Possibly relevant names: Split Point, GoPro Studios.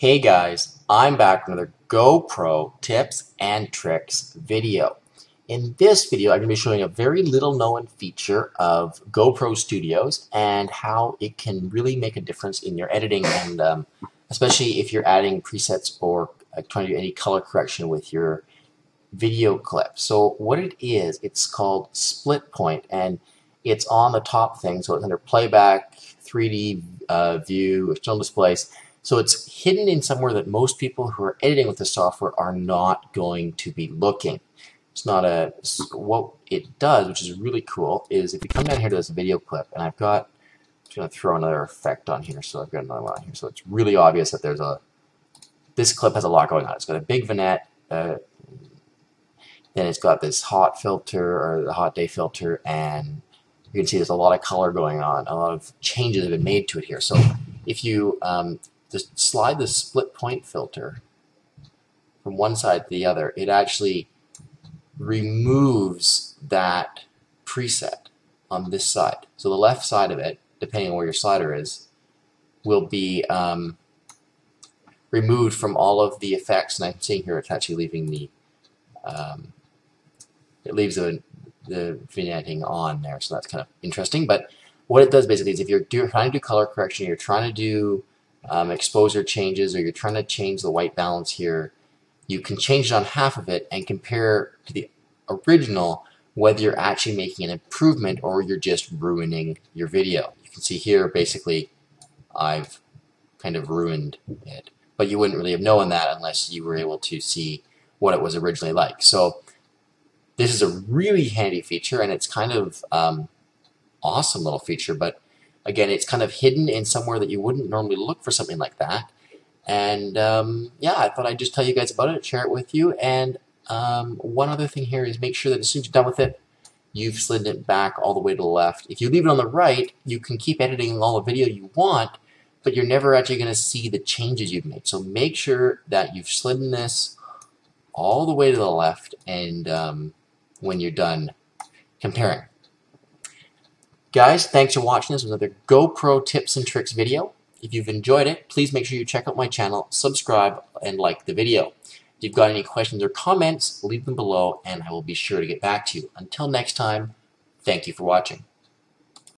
Hey guys, I'm back with another GoPro tips and tricks video. In this video, I'm going to be showing a very little known feature of GoPro Studios and how it can really make a difference in your editing, and especially if you're adding presets or trying to do any color correction with your video clip. So what it is, it's called Split Point, and it's on the top thing, so it's under Playback, 3D View, External Displays. So it's hidden in somewhere that most people who are editing with the software are not going to be looking. It's not a, what it does, which is really cool, is if you come down here to this video clip, and I've got, I'm just going to throw another effect on here, so I've got another one on here, so it's really obvious that there's a, this clip has a lot going on. It's got a big vignette, then it's got this hot filter, or the hot day filter, and you can see there's a lot of color going on, a lot of changes have been made to it here. So if you, just slide the split point filter from one side to the other, it actually removes that preset on this side. So the left side of it, depending on where your slider is, will be removed from all of the effects. And I'm seeing here it's actually leaving the, it leaves the vignetting on there, so that's kind of interesting. But what it does basically is if you're trying to do color correction, you're trying to do exposure changes, or you're trying to change the white balance here, you can change it on half of it and compare to the original whether you're actually making an improvement or you're just ruining your video. You can see here basically I've kind of ruined it, but you wouldn't really have known that unless you were able to see what it was originally like. So this is a really handy feature, and it's kind of awesome little feature, but again, it's kind of hidden in somewhere that you wouldn't normally look for something like that. And yeah, I thought I'd just tell you guys about it, share it with you. And one other thing here is make sure that as soon as you're done with it, you've slid it back all the way to the left. If you leave it on the right, you can keep editing all the video you want, but you're never actually going to see the changes you've made. So make sure that you've slid this all the way to the left, and when you're done comparing. Guys, thanks for watching. This was another GoPro tips and tricks video. If you've enjoyed it, please make sure you check out my channel, subscribe, and like the video. If you've got any questions or comments, leave them below, and I will be sure to get back to you. Until next time, thank you for watching.